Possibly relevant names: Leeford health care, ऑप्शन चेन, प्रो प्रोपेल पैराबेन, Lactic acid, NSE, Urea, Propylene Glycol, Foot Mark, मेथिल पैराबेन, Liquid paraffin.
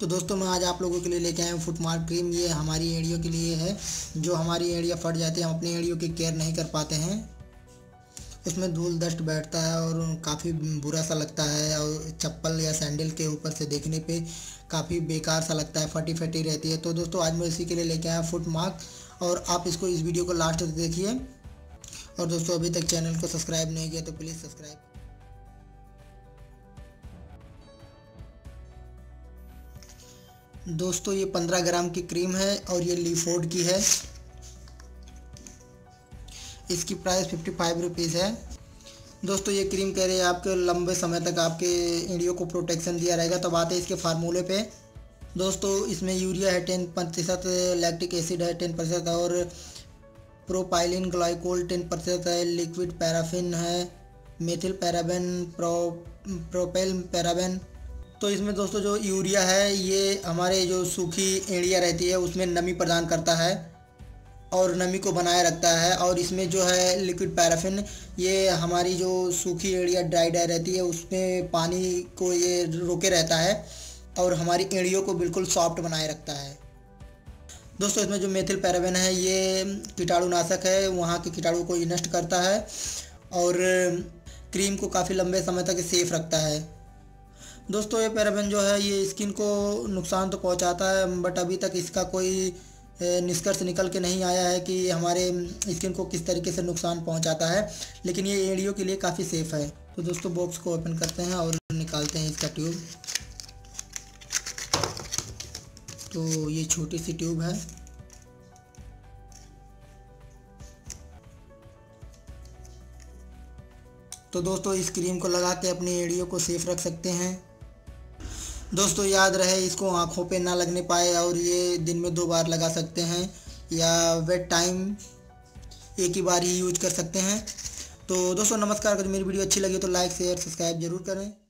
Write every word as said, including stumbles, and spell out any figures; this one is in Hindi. तो दोस्तों मैं आज आप लोगों के लिए लेके आया हूँ फुट मार्क क्रीम। ये हमारी एड़ियों के लिए है, जो हमारी एड़ियाँ फट जाती है, हम अपनी एड़ियों की केयर नहीं कर पाते हैं, उसमें धूल दस्ट बैठता है और काफ़ी बुरा सा लगता है, और चप्पल या सैंडल के ऊपर से देखने पे काफ़ी बेकार सा लगता है, फटी फटी रहती है। तो दोस्तों आज मैं इसी के लिए लेके आया फुट मार्क, और आप इसको इस वीडियो को लास्ट तक देखिए। और दोस्तों अभी तक चैनल को सब्सक्राइब नहीं किया तो प्लीज़ सब्सक्राइब। दोस्तों ये पंद्रह ग्राम की क्रीम है और ये लीफोर्ड की है। इसकी प्राइस फिफ्टी फाइव रुपीज़ है। दोस्तों ये क्रीम कह रही है आपके लंबे समय तक आपके एड़ियों को प्रोटेक्शन दिया रहेगा। तो बात है इसके फार्मूले पे। दोस्तों इसमें यूरिया है टेन प्रतिशत, लैक्टिक एसिड है टेन प्रतिशत, और प्रोपाइलिन ग्लाइकोल टेन प्रतिशत है, लिक्विड पैराफिन है, मेथिल पैराबेन, प्रो प्रोपेल पैराबेन। तो इसमें दोस्तों जो यूरिया है ये हमारे जो सूखी एड़िया रहती है उसमें नमी प्रदान करता है और नमी को बनाए रखता है, और इसमें जो है लिक्विड पैराफिन, ये हमारी जो सूखी एड़िया ड्राई ड्राई रहती है उसमें पानी को ये रोके रहता है और हमारी एड़ियों को बिल्कुल सॉफ्ट बनाए रखता है। दोस्तों इसमें जो मेथिल पैराबेन है ये कीटाणुनाशक है, वहाँ के कीटाणु को ये नष्ट करता है और क्रीम को काफ़ी लंबे समय तक सेफ रखता है। दोस्तों ये पैराबेन जो है ये स्किन को नुकसान तो पहुँचाता है, बट अभी तक इसका कोई निष्कर्ष निकल के नहीं आया है कि हमारे स्किन को किस तरीके से नुकसान पहुंचाता है, लेकिन ये एड़ियों के लिए काफ़ी सेफ़ है। तो दोस्तों बॉक्स को ओपन करते हैं और निकालते हैं इसका ट्यूब। तो ये छोटी सी ट्यूब है। तो दोस्तों इस क्रीम को लगा के अपनी एड़ियों को सेफ रख सकते हैं। दोस्तों याद रहे इसको आँखों पे ना लगने पाए, और ये दिन में दो बार लगा सकते हैं या वेट टाइम एक ही बार ही यूज कर सकते हैं। तो दोस्तों नमस्कार, अगर मेरी वीडियो अच्छी लगी तो लाइक शेयर सब्सक्राइब जरूर करें।